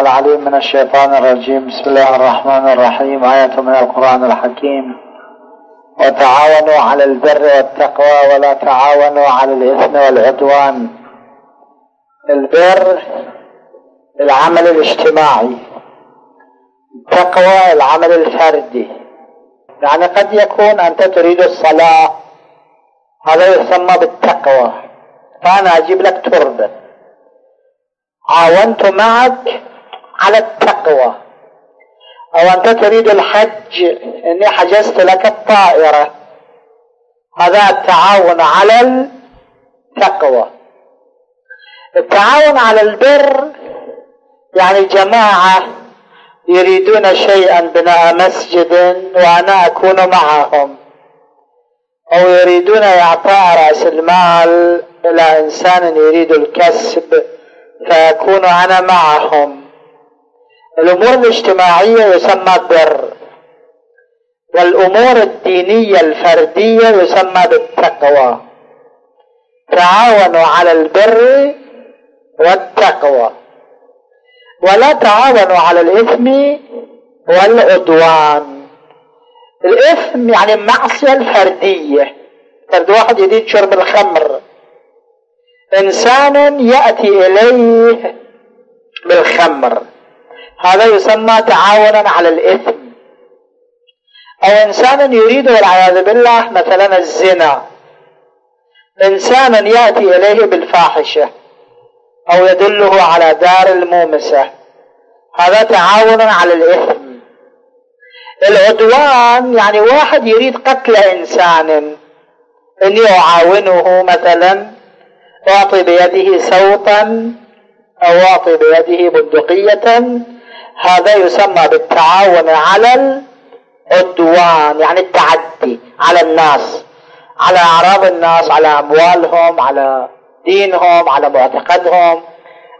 العليم من الشيطان الرجيم. بسم الله الرحمن الرحيم. آية من القرآن الحكيم. وتعاونوا على البر والتقوى ولا تعاونوا على الإثم والعدوان. البر العمل الاجتماعي، التقوى العمل الفردي. يعني قد يكون أنت تريد الصلاة، هذا يسمى بالتقوى. فأنا أجيب لك تربة، عاونت معك على التقوى. أو أنت تريد الحج، إني حجزت لك الطائرة، هذا التعاون على التقوى. التعاون على البر يعني جماعة يريدون شيئا، بناء مسجد وأنا أكون معهم، أو يريدون إعطاء رأس المال إلى إنسان يريد الكسب فأكون أنا معهم. الأمور الاجتماعية يسمى البر، والأمور الدينية الفردية يسمى بالتقوى. تعاونوا على البر والتقوى ولا تعاونوا على الإثم والعدوان. الإثم يعني المعصية الفردية، فرد واحد يريد شرب الخمر، إنسان يأتي إليه بالخمر، هذا يسمى تعاونا على الإثم. أو إنسان يريد والعياذ بالله مثلا الزنا، إنسان يأتي إليه بالفاحشة أو يدله على دار المومسة، هذا تعاونا على الإثم. العدوان يعني واحد يريد قتل إنسان، إني أعاونه مثلا، أعطي بيده سوطا أو أعطي بيده بندقية، هذا يسمى بالتعاون على العدوان، يعني التعدي على الناس، على أعراض الناس، على أموالهم، على دينهم، على معتقدهم،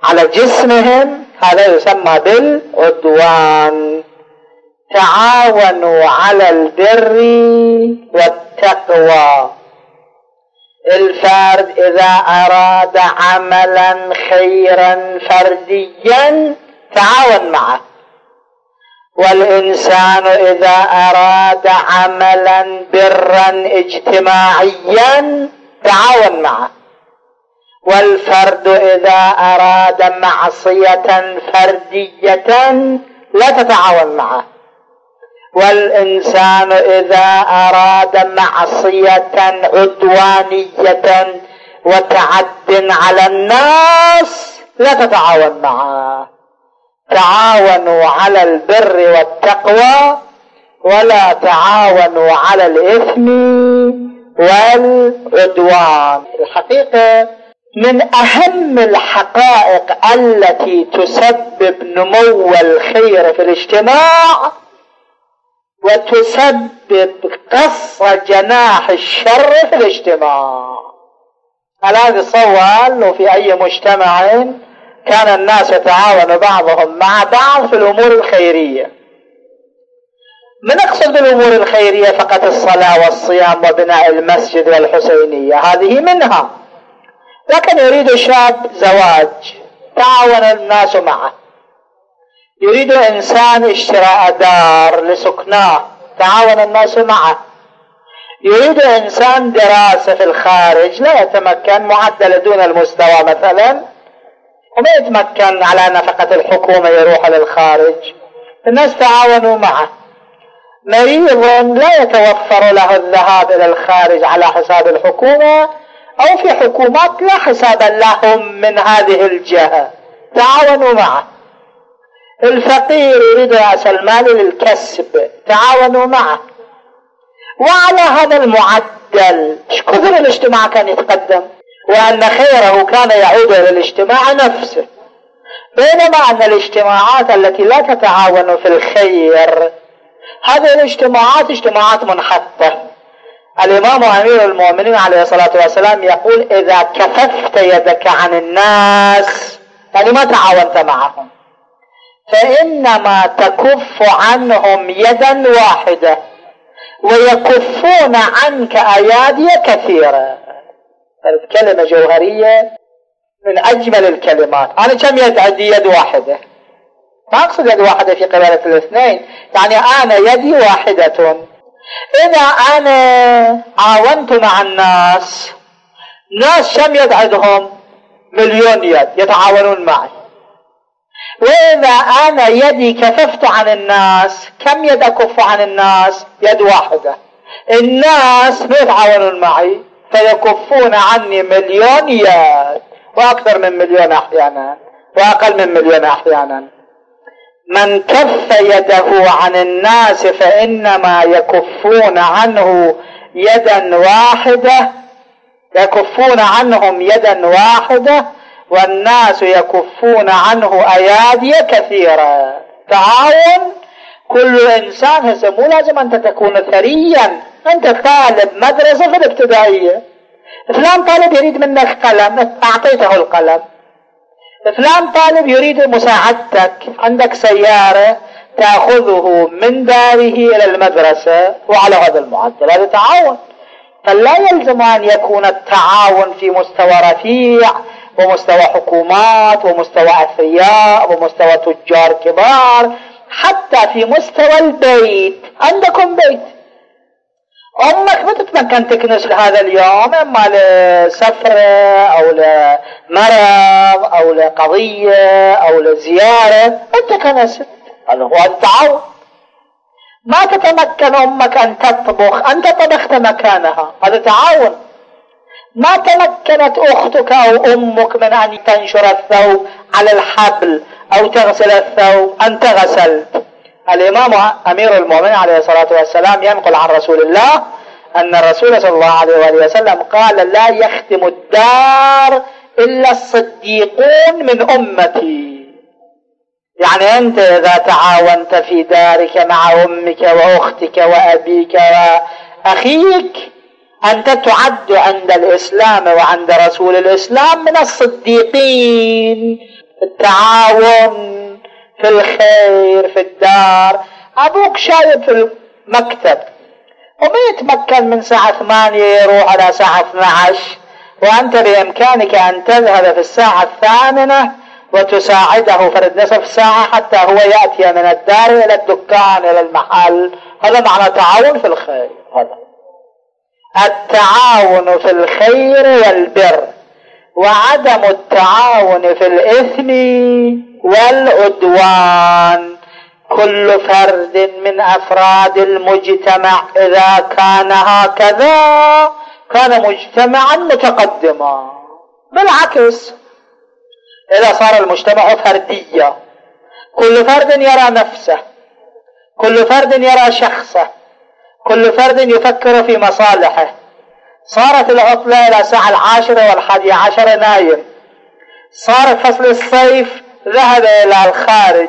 على جسمهم، هذا يسمى بالعدوان. تعاونوا على البر والتقوى. الفرد إذا أراد عملا خيرا فرديا تعاون معه، والإنسان إذا أراد عملا برا اجتماعيا تعاون معه، والفرد إذا أراد معصية فردية لا تتعاون معه، والإنسان إذا أراد معصية عدوانية وتعد على الناس لا تتعاون معه. تعاونوا على البر والتقوى ولا تعاونوا على الإثم والعدوان. الحقيقة من أهم الحقائق التي تسبب نمو الخير في الاجتماع وتسبب قص جناح الشر في الاجتماع. ألا تصور أنه في أي مجتمع كان الناس يتعاون بعضهم مع بعض في الأمور الخيرية؟ من أقصد بالأمور الخيرية فقط الصلاة والصيام وبناء المسجد والحسينية، هذه منها. لكن يريد شاب زواج، تعاون الناس معه. يريد إنسان اشتراء دار لسكناه، تعاون الناس معه. يريد إنسان دراسة في الخارج، لا يتمكن، معدل دون المستوى مثلا، وما يتمكن على نفقة الحكومة، يروح للخارج، الناس تعاونوا معه. مريض لا يتوفر له الذهاب إلى الخارج على حساب الحكومة، أو في حكومات لا حساب لهم من هذه الجهة، تعاونوا معه. الفقير يريد رأس المال للكسب، تعاونوا معه. وعلى هذا المعدل كثر الاجتماع كان يتقدم، وأن خيره كان يعود إلى الاجتماع نفسه. بينما أن الاجتماعات التي لا تتعاون في الخير هذه الاجتماعات اجتماعات منحطة. الإمام أمير المؤمنين عليه الصلاة والسلام يقول: إذا كففت يدك عن الناس، يعني ما تعاونت معهم، فإنما تكف عنهم يدا واحدة ويكفون عنك أيادي كثيرة. كلمة جوهرية من أجمل الكلمات. أنا كم يد عندي؟ يد واحدة. ما أقصد يد واحدة في قبالة الاثنين، يعني أنا يدي واحدة. إذا أنا عاونت مع الناس، ناس كم يد عندهم؟ مليون يد يتعاونون معي. وإذا أنا يدي كففت عن الناس، كم يد أكف عن الناس؟ يد واحدة. الناس ما يتعاونون معي فيكفون عني مليون يد، وأكثر من مليون أحيانا، وأقل من مليون أحيانا. من كف يده عن الناس فإنما يكفون عنه يدا واحدة، يكفون عنهم يدا واحدة والناس يكفون عنه أيادي كثيرة. تعاون كل إنسان. هسه مو لازم أنت تكون ثريا. أنت طالب مدرسة في الابتدائية، فلان طالب يريد منك قلم، أعطيته القلم. فلان طالب يريد مساعدتك، عندك سيارة تأخذه من داره إلى المدرسة وعلى هذا المعدل، هذا تعاون. فلا يلزم أن يكون التعاون في مستوى رفيع ومستوى حكومات ومستوى أثرياء ومستوى تجار كبار، حتى في مستوى البيت. عندكم بيت، أمك ما تتمكن تكنس لهذا اليوم، إما لسفر أو لمرض أو لقضية أو لزيارة، أنت كنست، هذا هو التعاون. ما تتمكن أمك أن تطبخ، أنت طبخت مكانها، هذا تعاون. ما تمكنت أختك أو أمك من أن تنشر الثوب على الحبل أو تغسل الثوب، أنت غسلت. الإمام أمير المؤمنين عليه الصلاة والسلام ينقل عن رسول الله أن الرسول صلى الله عليه وسلم قال: لا يختم الدار إلا الصديقون من أمتي. يعني أنت إذا تعاونت في دارك مع أمك وأختك وأبيك وأخيك، أنت تعد عند الإسلام وعند رسول الإسلام من الصديقين. التعاون في الخير في الدار. أبوك شايب في المكتب وما يتمكن من ساعة 8 يروح على ساعة 12، وأنت بإمكانك أن تذهب في الساعة 8 وتساعده فرد نصف ساعة حتى هو يأتي من الدار إلى الدكان إلى المحل. هذا معنى تعاون في الخير. هذا التعاون في الخير والبر، وعدم التعاون في الإثم والعدوان. كل فرد من أفراد المجتمع إذا كان هكذا كان مجتمعا متقدما. بالعكس، إذا صار المجتمع فردية، كل فرد يرى نفسه، كل فرد يرى شخصه، كل فرد يفكر في مصالحه، صارت العطلة إلى الساعة 10 و11 نايم، صار فصل الصيف ذهب إلى الخارج،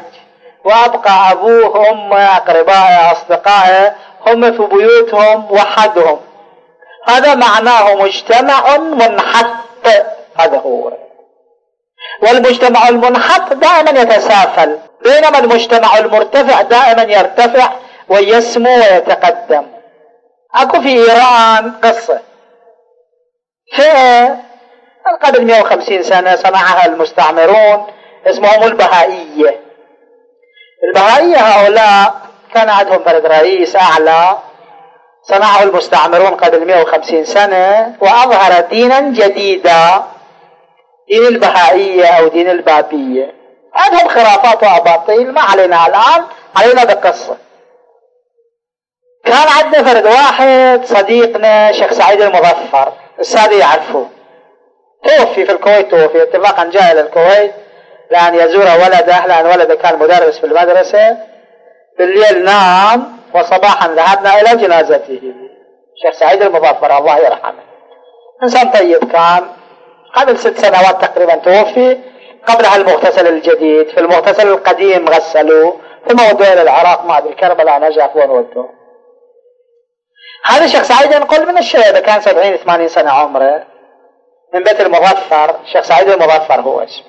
وأبقى أبوه أمه أقربائه أصدقائه هم في بيوتهم وحدهم. هذا معناه مجتمع منحط. هذا هو. والمجتمع المنحط دائما يتسافل، بينما المجتمع المرتفع دائما يرتفع ويسمو ويتقدم. أكو في إيران قصة قبل 150 سنة صنعها المستعمرون، اسمهم البهائية. البهائية هؤلاء كان عندهم فرد رئيس أعلى، صنعه المستعمرون قبل 150 سنة وأظهر دينا جديدا، دين البهائية أو دين البابية. عندهم خرافات وأباطيل ما علينا الآن، علينا بالقصة. كان عندنا فرد واحد صديقنا شيخ سعيد المظفر، السادة يعرفوه، توفي في الكويت، توفي اتفاقا، جاء إلى الكويت لأن يزور ولده، لأن ولده كان مدرس في المدرسة. بالليل نام وصباحا ذهبنا إلى جنازته. شيخ سعيد المظفر الله يرحمه إنسان طيب كان، قبل 6 سنوات تقريبا توفي. قبلها المغتسل الجديد، في المغتسل القديم غسلوه، ثم ودوه الى العراق ما ادري كربلاء نجف وين ودوه. هذا الشخص عايدا نقول من الشباب كان 70-80 سنه عمره، من بيت المظفر، الشيخ سعيد المظفر هو اسمه.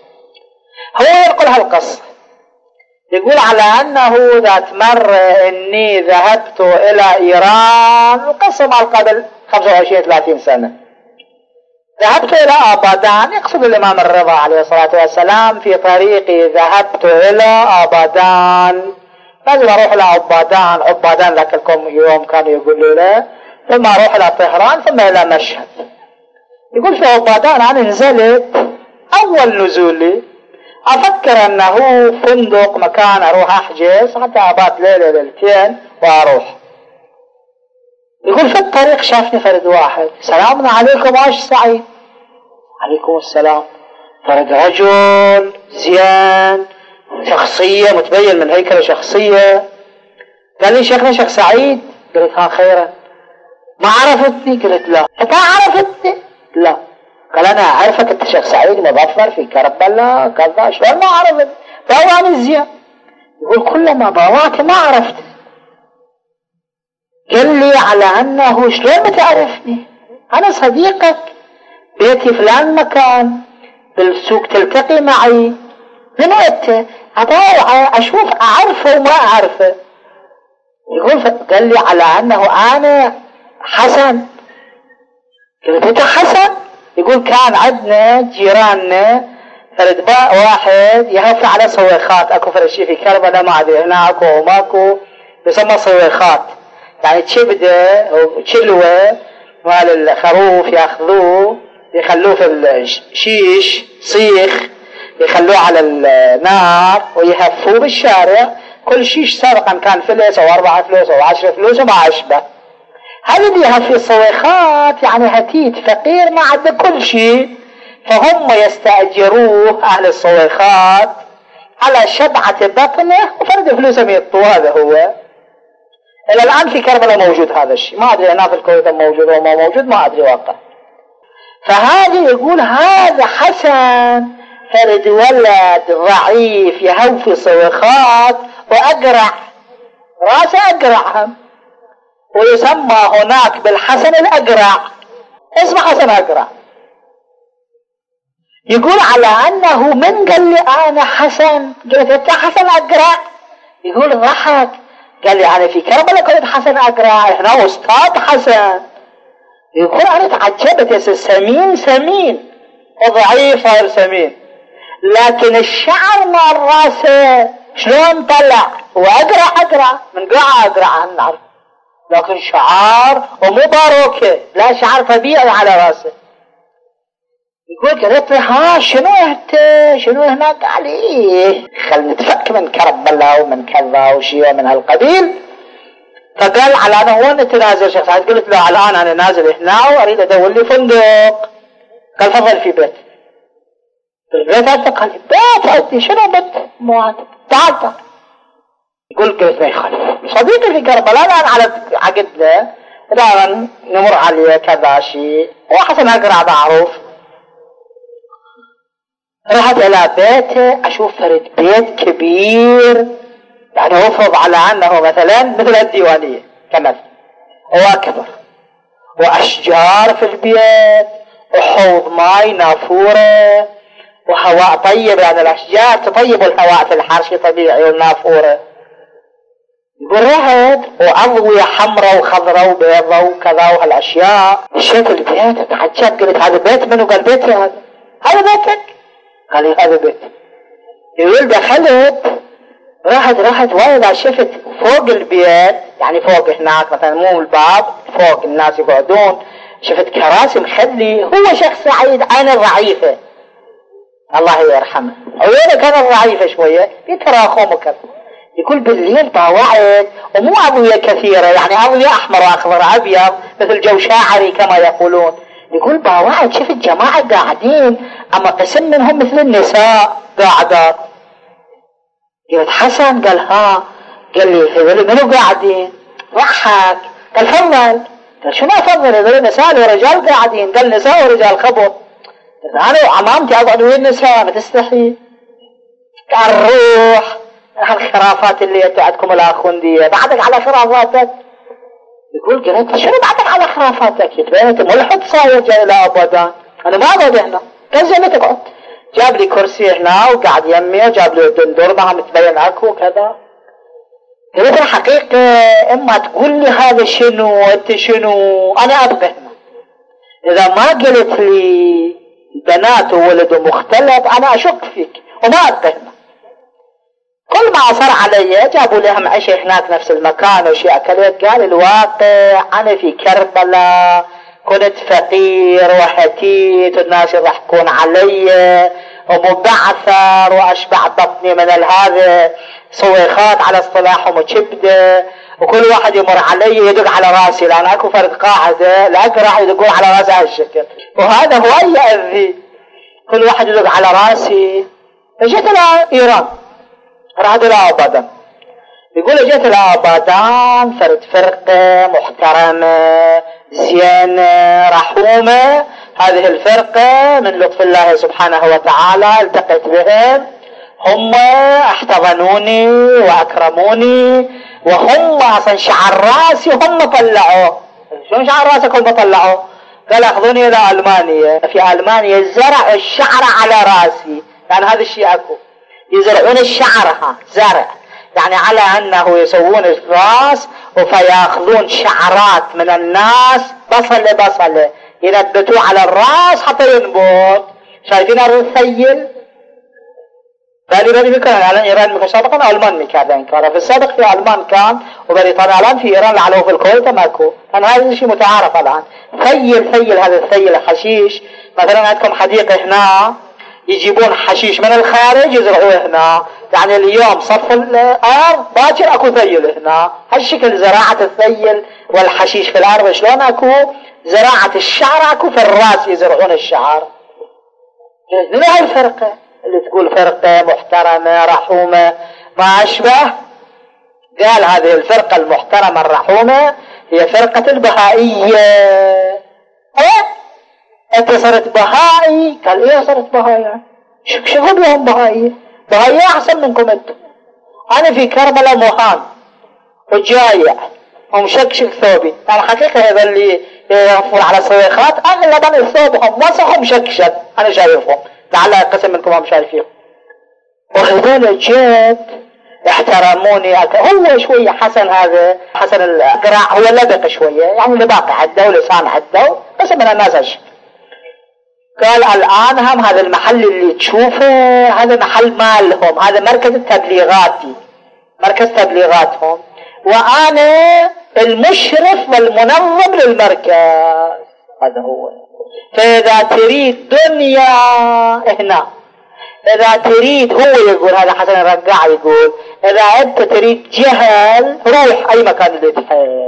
هو ينقل هالقصه يقول على انه ذات مره اني ذهبت الى ايران، القصه مع قبل 25-30 سنه. ذهبت الى ابادان، يقصد الامام الرضا عليه الصلاه والسلام، في طريقي ذهبت الى ابادان، لازم اروح الى ابادان، ابادان ذاك يوم كانوا يقولوا له، ثم اروح الى طهران ثم الى مشهد. يقول في ابادان انا نزلت اول نزولي افكر انه فندق مكان اروح احجز حتى ابات ليله ليلتين واروح. يقول في الطريق شافني فرد واحد، سلام عليكم عاش سعيد. عليكم السلام. فرد رجل زيان، شخصيه متبين من هيكله شخصيه. قال لي شيخنا شيخ سعيد؟ قلت ها خيرا. ما عرفتني؟ قلت لا. انت عرفتني؟ لا. قال انا اعرفك انت شيخ سعيد مظفر في كربلاء كذا، شلون ما عرفت؟ باواني زيان. يقول كلما باواك ما عرفت. قال لي على انه شلون بتعرفني؟ انا صديقك، بيتي فلان مكان، بالسوق تلتقي معي. من وقت أدور اشوف اعرفه وما اعرفه. يقول قال لي على انه انا حسن. قلت انت حسن؟ يقول كان عندنا جيراننا فرد واحد يهف على صويخات، اكو فرد شيء في كربلاء ما ادري هنا اكو وماكو، يسمى صويخات يعني تشبده او تشلوه مال الخروف، ياخذوه يخلوه في الشيش صيخ، يخلوه على النار ويهفوه بالشارع. كل شيش سابقا كان فلس او 4 فلوس او 10 فلوس وما اشبه. هذا اللي يهفي الصويخات يعني هتيت فقير ما عنده كل شيء، فهم يستاجروه اهل الصويخات على شبعه بطنه وفرد فلوسه يطوه. هذا هو الى الان في كربلاء موجود هذا الشيء، ما ادري هنا في الكويت موجود او ما موجود ما ادري واقع. فهذه يقول هذا حسن فرد ولد ضعيف يهوفي صويخات واقرع راسه اقرعهم، ويسمى هناك بالحسن الاقرع، اسمه حسن اقرع. يقول على انه من قال لي انا حسن، قلت انت حسن اقرع؟ يقول ضحك. قال لي انا في كربلاء كنت حسن اقرع، هنا استاذ حسن. يقول انا تعجبت، يا سمين سمين وضعيف غير سمين، لكن الشعر مال راسه شلون طلع، واقرع اقرع من قاع اقرع على النار، لكن شعار ومو باروكه، لا شعر طبيعي على راسه. يقول قلت له ها شنو شنو هناك عليه؟ خلينا نتفك من كربلاء ومن كذا وشيء من هالقبيل. فقال على انا وين انت نازل شيخ سعيد؟ قلت له الان انا نازل هنا واريد ادور لي فندق. قال تفضل في بيت. البيت عندك؟ قال بيت عندي، شنو بيت؟ مو عندك، تعال تعال. يقول قلت ما يخالف، صديقي في كربلاء الان على عقدنا دائما نمر عليه كذا شيء، وحسن اقرع معروف. رحت الى بيته اشوف فرد بيت كبير، يعني افرض على انه مثلا مثل الديوانيه كمثل، واكبر واشجار في البيت وحوض ماي نافوره وهواء طيب، يعني الاشجار تطيب الهواء في الحرش طبيعي والنافوره. يقول رحت واضويه حمراء وخضراء وبيضاء وكذا وهالاشياء. مشيت البيت تعجبت، قلت هذا بيت منو؟ قال بيتي هذا. هذا بيتك؟ قال لي هذا بيت. يقول دخلت راحت وايد، شفت فوق البيت يعني فوق هناك مثلا مو الباب فوق الناس يقعدون، شفت كراسي مخلي، هو شخص سعيد انا ضعيفه الله يرحمه، عيونه كانت ضعيفه شويه في تراخم وكذا. يقول بالليل طاوعت ومو اضويه كثيره، يعني اضويه احمر واخضر ابيض مثل جو شاعري كما يقولون. يقول باوعد شفت جماعة قاعدين، اما قسم منهم مثل النساء قاعدات. قلت حسن؟ قال ها. قال لي هذول منو قاعدين؟ ضحك. قال تفضل. قال شنو افضل؟ هذول نساء ورجال قاعدين. قال نساء ورجال خبر. قلت انا وعمامتي اقعد ويا النساء ما تستحي. الروح الخرافات اللي بتاعتكم الأخوندية. بعدك على خرافاتك يقول قريت شنو بعدك على خرافاتك؟ يتبينت ملحد صاير جاي لا أبدا أنا ما أقعد هنا بس جاي تقعد. جاب لي كرسي هنا وقعد يمي وجاب لي دندور معها متبين أكو وكذا. قلت الحقيقة إما تقول لي هذا شنو أنت شنو أنا أبقى هنا. إذا ما قلت لي بنات وولد ومختلف أنا أشك فيك وما أبقى هنا. كل ما صار علي جابوا لهم عشي هناك نفس المكان وشي أكلت. قال الواقع أنا في كربلاء كنت فقير وحكيت والناس يضحكون علي ومبعثر وأشبع بطني من هذا صويخات على اصطلاحهم وكبده وكل واحد يمر علي يدق على راسي لأن أكو فرد قاعدة لا أقرع يدقون على راسي هالشكل وهذا هو يأذي كل واحد يدق على راسي. فجيت إلى إيران رحت إلى أبادان. يقول اجيت إلى أبادان فرد فرقة محترمة زيانة رحومة. هذه الفرقة من لطف الله سبحانه وتعالى التقيت بهم هم احتضنوني وأكرموني وهم أصلا شعر راسي هم طلعوا. شلون شعر راسك هم طلعوا؟ قال أخذوني إلى ألمانيا. في ألمانيا زرعوا الشعر على راسي يعني هذا الشيء أكو يزرعون الشعرها زرع يعني على أنه يسوون الراس وفيأخذون شعرات من الناس بصلة بصلة ينبتوه على الراس حتى ينبت. شايفين الرثيل؟ بريطانيا كان على إيران مكان سابقا ألمان مكان كان في السابق في ألمان كان وبريطانيا الآن في إيران لعلوه في الكويت ماكو. كان هذا الشيء متعارف الآن. ثيل هذا الثيل الحشيش مثلا عندكم حديقة هنا يجيبون حشيش من الخارج يزرعوه هنا. يعني اليوم صف الأرض باكر أكو ثيل هنا. هالشكل زراعة الثيل والحشيش في الأرض. شلون أكو زراعة الشعر أكو في الرأس يزرعون الشعر. من هاي الفرقة اللي تقول فرقة محترمة رحومة ما أشبه. قال هذه الفرقة المحترمة الرحومة هي فرقة البهائية. أنت صرت بهائي؟ قال إيه صرت بهائي يعني. شو قبلهم بهائي؟ بهائي أحسن منكم أنتم. أنا في كربلاء مهان وجايع ومشكشك ثوبي. على الحقيقة هذا اللي يغفر على الصويخات أغلبا ثوبهم مسحوا مشكشك أنا شايفهم لعل قسم منكم هم شايفيهم. وهذول جيت احترموني هو شوية حسن هذا حسن القراع هو لبق شوية يعني لباقي عده ولسان عده بس من الناس هالشي. قال الآن هم هذا المحل اللي تشوفه هذا محل مالهم هذا مركز التبليغاتي مركز تبليغاتهم وأنا المشرف والمنظم للمركز هذا هو. فإذا تريد دنيا هنا إذا تريد هو يقول هذا حسن الرقاع يقول إذا أنت تريد جهل روح أي مكان اللي تحب.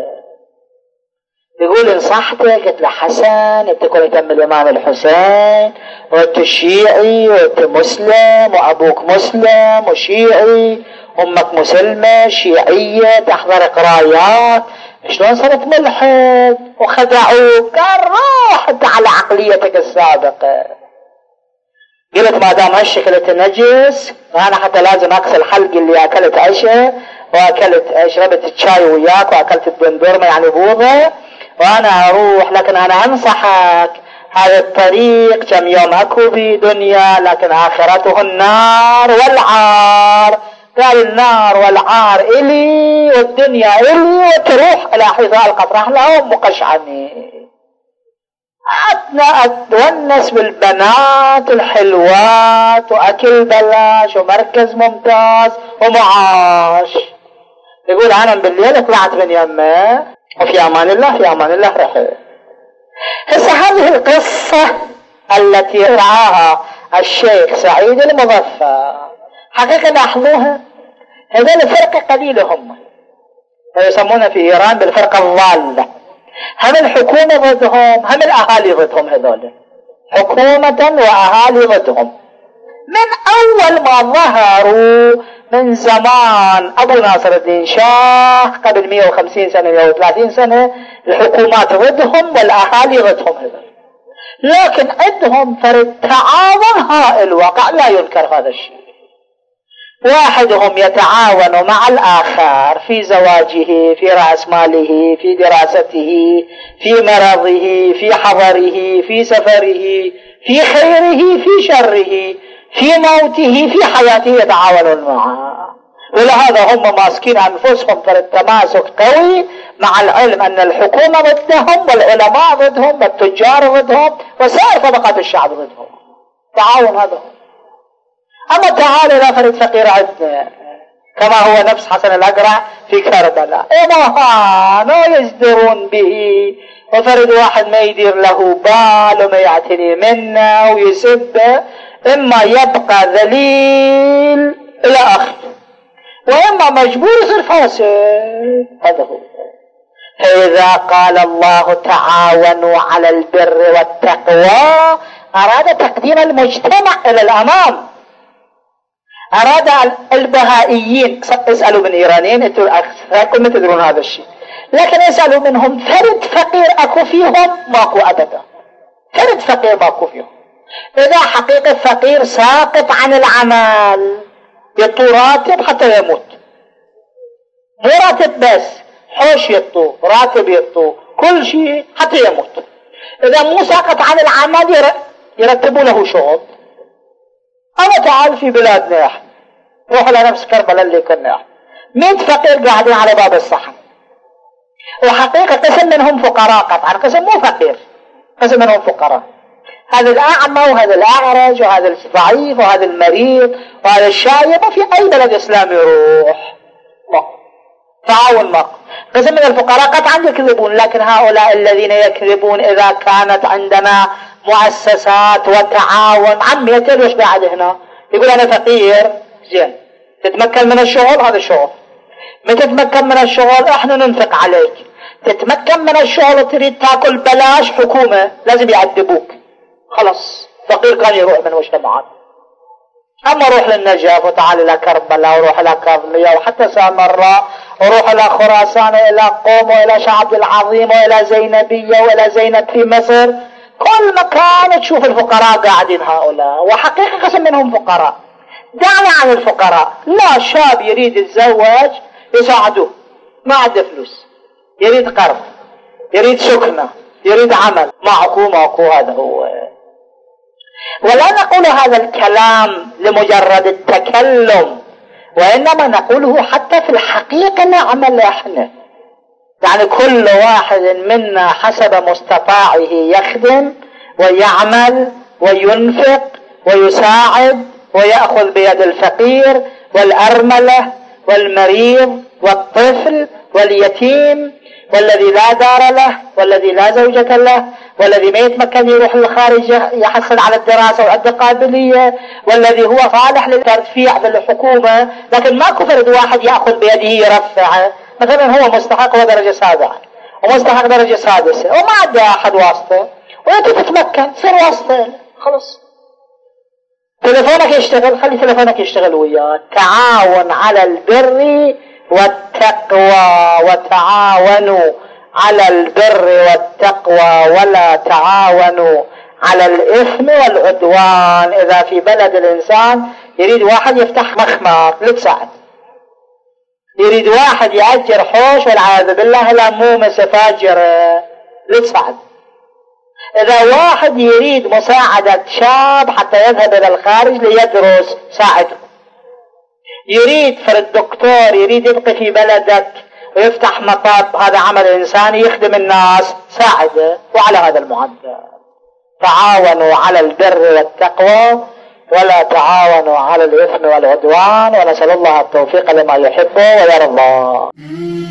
يقول انصحتك قلت له حسن انت كنت ام الامام الحسين وانت شيعي وانت مسلم وابوك مسلم وشيعي امك مسلمه شيعيه تحضر قرايات شلون صرت ملحد وخدعوك. قال روح انت على عقليتك السابقه. قلت ما دام هالشكل نجس انا حتى لازم اغسل حلقي اللي اكلت عشاء واكلت شربت الشاي وياك واكلت الدندورمه يعني بوضه وأنا أروح. لكن أنا أنصحك هذا الطريق كم يوم أكو في دنيا لكن آخرته النار والعار. قال النار والعار إلي والدنيا إلي وتروح إلى حذاء القطرح لهم مقشعني. أتنا أتونس بالبنات الحلوات وأكل بلاش ومركز ممتاز ومعاش. يقول أنا بالليل طلعت من يمه وفي أمان الله في أمان الله رحمه. هسه هذه القصة التي رعاها الشيخ سعيد المظفر حقيقة لاحظوها. هذول فرقة قليلة هم يسمونها في إيران بالفرقة الضالة. هم الحكومة ضدهم هم الأهالي ضدهم. هذول حكومة وأهالي ضدهم من أول ما ظهروا من زمان. أبو ناصر الدين شاه قبل 150 سنة أو 30 سنة الحكومات ضدهم والأهالي ضدهم. لكن عندهم فرد تعاون هائل وقع لا ينكر هذا الشيء. واحدهم يتعاون مع الآخر في زواجه، في رأس ماله، في دراسته، في مرضه، في حضره، في سفره، في خيره، في شره، في موته، في حياته يتعاونون معه. ولهذا هم ماسكين أنفسهم في التماسك قوي، مع العلم أن الحكومة ضدهم، والعلماء ضدهم، والتجار ضدهم، وسائر طبقات الشعب ضدهم. تعاون هذا. أما تعالى إلى فريد فقير عندنا كما هو نفس حسن الأقرع في كربلاء، ما يجدرون به، وفرد واحد ما يدير له بال وما يعتني منه ويسبه، إما يبقى ذليل إلى آخره، وإما مجبور يصير فاسد. هذا هو. فإذا قال الله تعاونوا على البر والتقوى، أراد تقديم المجتمع إلى الأمام. أراد البهائيين، اسألوا من إيرانيين، أنتم أكثركم تدرون هذا الشيء، لكن اسألوا منهم، فرد فقير أكو فيهم؟ ماكو أبدا، فرد فقير ماكو فيهم. إذا حقيقة فقير ساقط عن العمل، يطو راتب حتى يموت، مو راتب بس، حوش يطو، راتب يطو، كل شيء حتى يموت. إذا مو ساقط عن العمل يرتبوا له شغل. أنا تعال في بلادنا احنا، روح على نفس كربلاء اللي كنا احنا، 100 فقير قاعدين على باب الصحن، وحقيقة قسم منهم فقراء قطعا، قسم مو فقير، قسم منهم فقراء. هذا الأعمى وهذا الأعرج وهذا الضعيف وهذا المريض وهذا الشايب، وفي أي بلد إسلامي يروح تعاون مق. قسم من الفقراء قطعا يكذبون، لكن هؤلاء الذين يكذبون إذا كانت عندنا مؤسسات وتعاون، عم يتلوش بعد هنا يقول أنا فقير، زين تتمكن من الشغل، هذا الشغل ما تتمكن من الشغل احنا ننفق عليك، تتمكن من الشغل تريد تاكل بلاش، حكومة لازم يعذبوك. خلص فقير كان يروح من مجتمعات. أما روح للنجف وتعال إلى كربلاء وروح إلى كاظمية وحتى سامراء، وروح إلى خراسان وإلى قوم وإلى شعب العظيم وإلى زينبية وإلى زينب في مصر، كل مكان تشوف الفقراء قاعدين هؤلاء، وحقيقة قسم منهم فقراء. دعنا عن الفقراء، لا شاب يريد يتزوج يساعدوه، ما عنده فلوس، يريد قرض، يريد سكنة، يريد عمل، معكو هذا هو. ولا نقول هذا الكلام لمجرد التكلم، وإنما نقوله حتى في الحقيقة نعمل احنا. يعني كل واحد منا حسب مستطاعه يخدم ويعمل وينفق ويساعد ويأخذ بيد الفقير والأرملة والمريض والطفل واليتيم والذي لا دار له والذي لا زوجة له والذي ما يتمكن يروح للخارج يحصل على الدراسة وعنده قابلية، والذي هو صالح للترفيع بالحكومة، لكن ماكو فرد واحد يأخذ بيده يرفعه. مثلا هو مستحق درجة سابعة ومستحق درجة سادسة وما عنده أحد واسطة، وأنت تتمكن تصير واسطة. خلص تلفونك يشتغل، خلي تلفونك يشتغل وياك. تعاون على البر والتقوى، وتعاونوا على البر والتقوى ولا تعاونوا على الإثم والعدوان. إذا في بلد الإنسان يريد واحد يفتح مخمر لتساعد، يريد واحد يأجر حوش والعياذ بالله لا مومس فاجرة لتساعد، إذا واحد يريد مساعدة شاب حتى يذهب إلى الخارج ليدرس ساعده، يريد فرد دكتور يريد يبقى في بلدك ويفتح مطب، هذا عمل إنساني يخدم الناس، ساعده. وعلى هذا المعدل تعاونوا على البر والتقوى ولا تعاونوا على الإثم والعدوان. ونسأل الله التوفيق لما يحبه ويرضاه.